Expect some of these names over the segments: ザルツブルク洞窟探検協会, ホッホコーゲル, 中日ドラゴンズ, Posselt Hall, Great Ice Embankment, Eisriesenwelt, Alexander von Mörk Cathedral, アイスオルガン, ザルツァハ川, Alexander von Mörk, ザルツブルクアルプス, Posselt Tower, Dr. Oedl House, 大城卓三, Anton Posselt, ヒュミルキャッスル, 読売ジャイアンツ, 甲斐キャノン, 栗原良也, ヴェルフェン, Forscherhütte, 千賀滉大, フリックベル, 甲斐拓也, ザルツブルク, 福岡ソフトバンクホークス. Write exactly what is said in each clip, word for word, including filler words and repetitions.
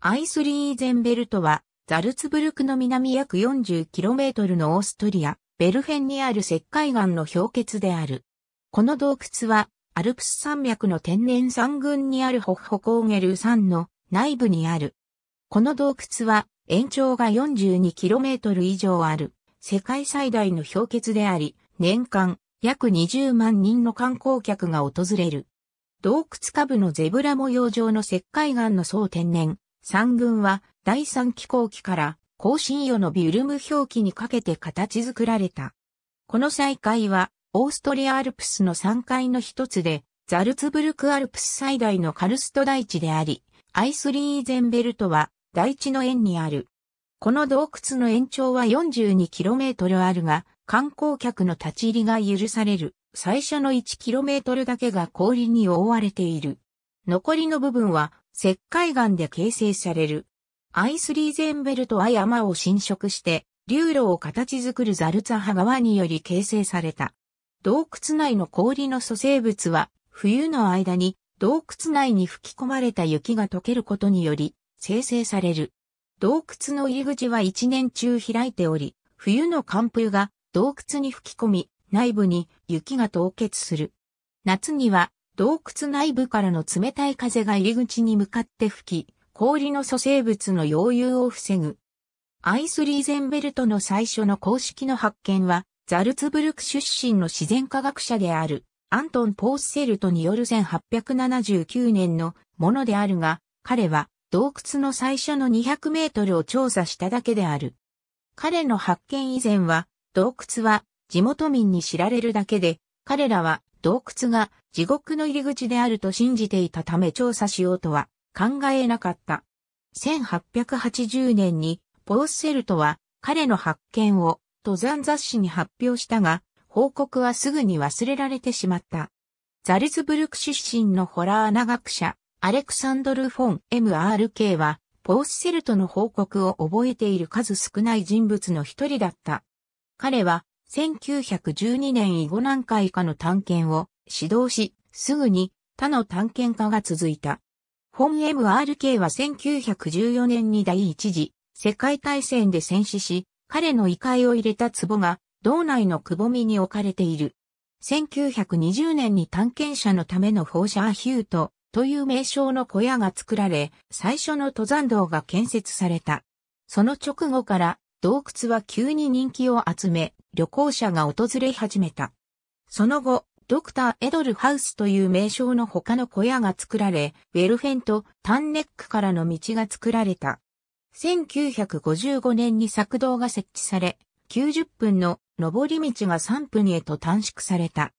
アイスリーゼンベルトは、ザルツブルクの南約 よんじゅっキロメートル のオーストリア、ベルフェンにある石灰岩の氷結である。この洞窟は、アルプス山脈の天然山群にあるホッホコーゲル山の内部にある。この洞窟は、延長が よんじゅうにキロメートル 以上ある、世界最大の氷結であり、年間約にじゅうまんにんの観光客が訪れる。洞窟下部のゼブラ模様状の石灰岩の総天然山群はだいさん紀後期から後新世のビュルム氷期にかけて形作られた。この再開はオーストリアアルプスの山塊の一つでザルツブルクアルプス最大のカルスト台地であり、アイスリーゼンベルトは台地の縁にある。この洞窟の延長は よんじゅうにキロメートル あるが、観光客の立ち入りが許される最初の いちキロメートル だけが氷に覆われている。残りの部分は石灰岩で形成される。アイスリーゼンベルトは山を侵食して流路を形作るザルツハ川により形成された。洞窟内の氷の組成物は冬の間に洞窟内に吹き込まれた雪が溶けることにより生成される。洞窟の入り口は一年中開いており、冬の寒風が洞窟に吹き込み、内部に雪が凍結する。夏には洞窟内部からの冷たい風が入り口に向かって吹き、氷の組成物の溶融を防ぐ。アイスリーゼンベルトの最初の公式の発見は、ザルツブルク出身の自然科学者であるアントン・ポーッセルトによるせんはっぴゃくななじゅうきゅうねんのものであるが、彼は洞窟の最初のにひゃくメートルを調査しただけである。彼の発見以前は、洞窟は地元民に知られるだけで、彼らは洞窟が地獄の入り口であると信じていたため調査しようとは考えなかった。せんはっぴゃくはちじゅうねんにポーッセルトは彼の発見を登山雑誌に発表したが、報告はすぐに忘れられてしまった。ザルツブルク出身のホラーナ学者、アレクサンドル・フォン・エムアールケー は、ポーッセルトの報告を覚えている数少ない人物の一人だった。彼は、せんきゅうひゃくじゅうにねん以後何回かの探検を指導し、すぐに他の探検家が続いた。フォン・エムアールケー はせんきゅうひゃくじゅうよねんに第一次世界大戦で戦死し、彼の遺灰を入れた壺が、洞内のくぼみに置かれている。せんきゅうひゃくにじゅうねんに探検者のためのフォーシャーヒュート、という名称の小屋が作られ、最初の登山道が建設された。その直後から洞窟は急に人気を集め、旅行者が訪れ始めた。その後、ドクター・エドルハウスという名称の他の小屋が作られ、ウェルフェンとタンネックからの道が作られた。せんきゅうひゃくごじゅうごねんに柵道が設置され、きゅうじゅっぷんの上り道がさんぷんへと短縮された。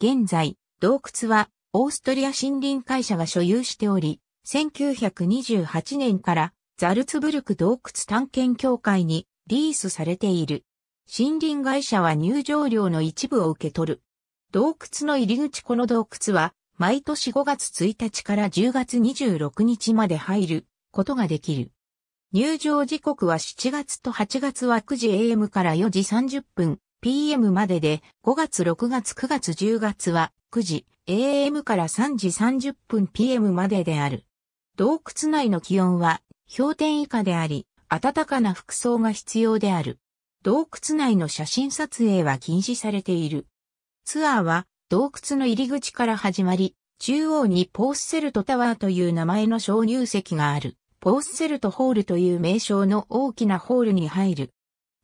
現在、洞窟は、オーストリア森林会社が所有しており、せんきゅうひゃくにじゅうはちねんからザルツブルク洞窟探検協会にリースされている。森林会社は入場料の一部を受け取る。洞窟の入り口この洞窟は、毎年ごがつついたちからじゅうがつにじゅうろくにちまで入ることができる。入場時刻はしちがつとはちがつはくじエーエム からよじさんじゅっぷん ピーエム までで、ごがつろくがつくがつじゅうがつはくじ。エーエム からさんじさんじゅっぷん ピーエム までである。洞窟内の気温は氷点以下であり、暖かな服装が必要である。洞窟内の写真撮影は禁止されている。ツアーは洞窟の入り口から始まり、中央にポーッセルトタワーという名前の鍾乳石がある、ポーッセルトホールという名称の大きなホールに入る。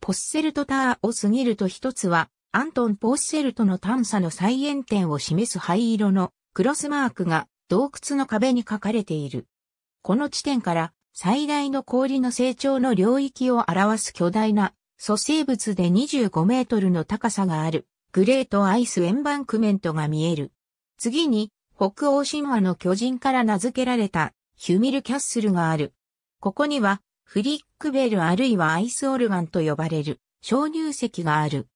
ポッセルトタワーを過ぎると一つは、アントン・ポーッセルトの探査の再延点を示す灰色のクロスマークが洞窟の壁に書かれている。この地点から最大の氷の成長の領域を表す巨大な組成物でにじゅうごメートルの高さがあるグレートアイスエンバンクメントが見える。次に北欧神話の巨人から名付けられたヒュミルキャッスルがある。ここにはフリックベルあるいはアイスオルガンと呼ばれる鍾乳石がある。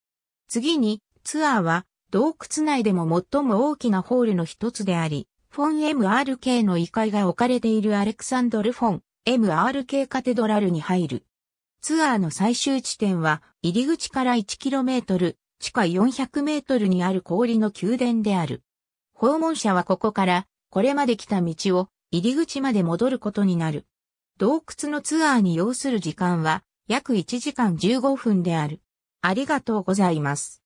次に、ツアーは、洞窟内でも最も大きなホールの一つであり、フォン エムアールケー の遺灰が置かれているアレクサンドル・フォン エムアールケー カテドラルに入る。ツアーの最終地点は、入り口から いちキロメートル、地下よんひゃくメートルにある氷の宮殿である。訪問者はここから、これまで来た道を、入り口まで戻ることになる。洞窟のツアーに要する時間は約いちじかんじゅうごふんである。ありがとうございます。